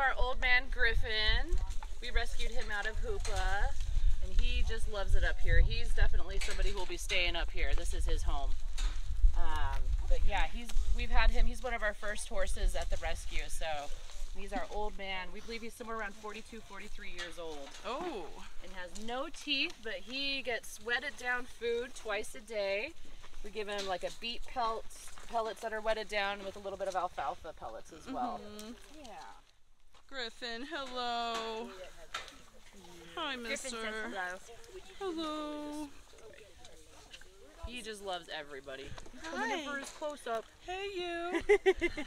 our old man Griffen. We rescued him out of Hoopa, and he just loves it up here. He's definitely somebody who will be staying up here. This is his home. But yeah, we've had him. He's one of our first horses at the rescue, so he's our old man. We believe he's somewhere around 42, 43 years old. Oh. And has no teeth, but he gets wetted down food twice a day. We give him like a beet pellets that are wetted down with a little bit of alfalfa pellets as well. Mm-hmm. Yeah. Griffen, hello. Hi, mister. Griffen says hello. Hello. He just loves everybody. Hi. Coming in for his close-up. Hey, you.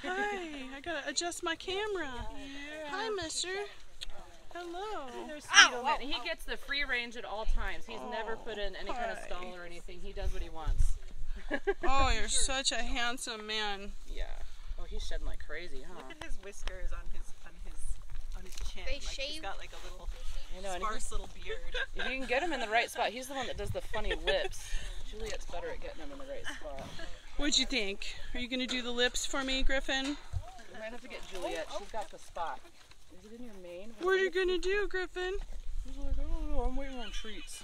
Hi. I gotta adjust my camera. Yeah. Hi, mister. Hello. Oh, he gets the free range at all times. He's never put in any kind of stall or anything. He does what he wants. Oh, you're such a handsome man. Yeah. Oh, he's shedding like crazy, huh? Look at his whiskers on his chin. They like shave. He's got like a little sparse little beard. If you can get him in the right spot, he's the one that does the funny lips. Juliet's better at getting them in the right spot. What'd you think? Are you gonna do the lips for me, Griffen? You might have to get Juliet. She's got the spot. Is it in your mane? What are you gonna do, Griffen? He's like, oh, I'm waiting on treats.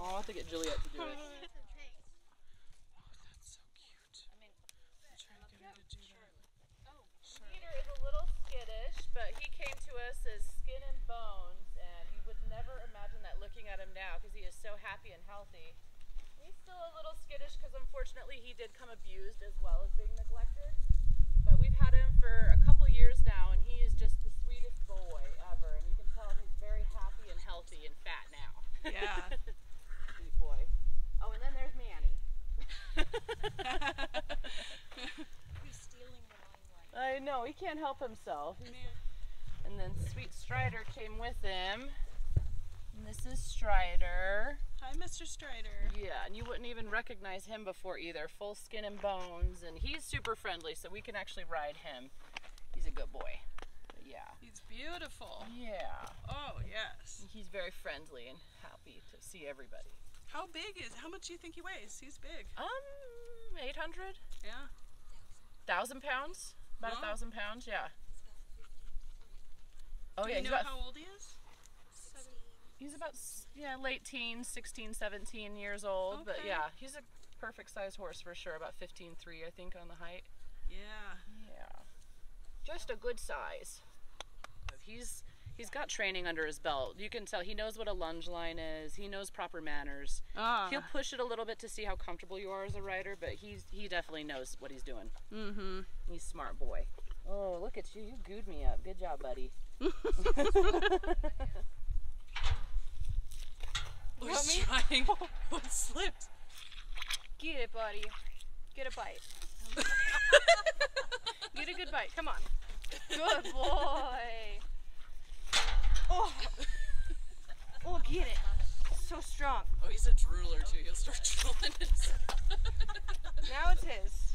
I'll have to get Juliet to do it. But he came to us as skin and bones, and you would never imagine that looking at him now because he is so happy and healthy. He's still a little skittish because unfortunately he did come abused as well as being neglected. But we've had him for a couple years now, and he is just the sweetest boy ever. And you can tell he's very happy and healthy and fat now. Yeah. Sweet boy. Oh, and then there's Manny. He's stealing the limelight. I know, he can't help himself. And then sweet Stryder came with him. And this is Stryder. Hi, Mr. Stryder. Yeah, and you wouldn't even recognize him before either. Full skin and bones, and he's super friendly, so we can actually ride him. He's a good boy. But yeah. He's beautiful. Yeah. Oh, yes. He's very friendly and happy to see everybody. How much do you think he weighs? He's big. 800? Yeah. 1,000 pounds? About 1,000 pounds, yeah. Oh, yeah. Do you know how old he is? 17. He's about late teens, 16, 17 years old. Okay. But yeah, he's a perfect size horse for sure. About 15.3, I think, on the height. Yeah. Yeah. Just a good size. He's got training under his belt. You can tell he knows what a lunge line is. He knows proper manners. He'll push it a little bit to see how comfortable you are as a rider, but he definitely knows what he's doing. Mm-hmm. He's a smart boy. Oh, look at you. You gooed me up. Good job, buddy. We're trying. One slipped. Get it, buddy. Get a bite. Get a good bite. Come on. Good boy. Oh. Oh, get it. So strong. Oh, he's a drooler, too. He'll start drooling himself. Now it's his.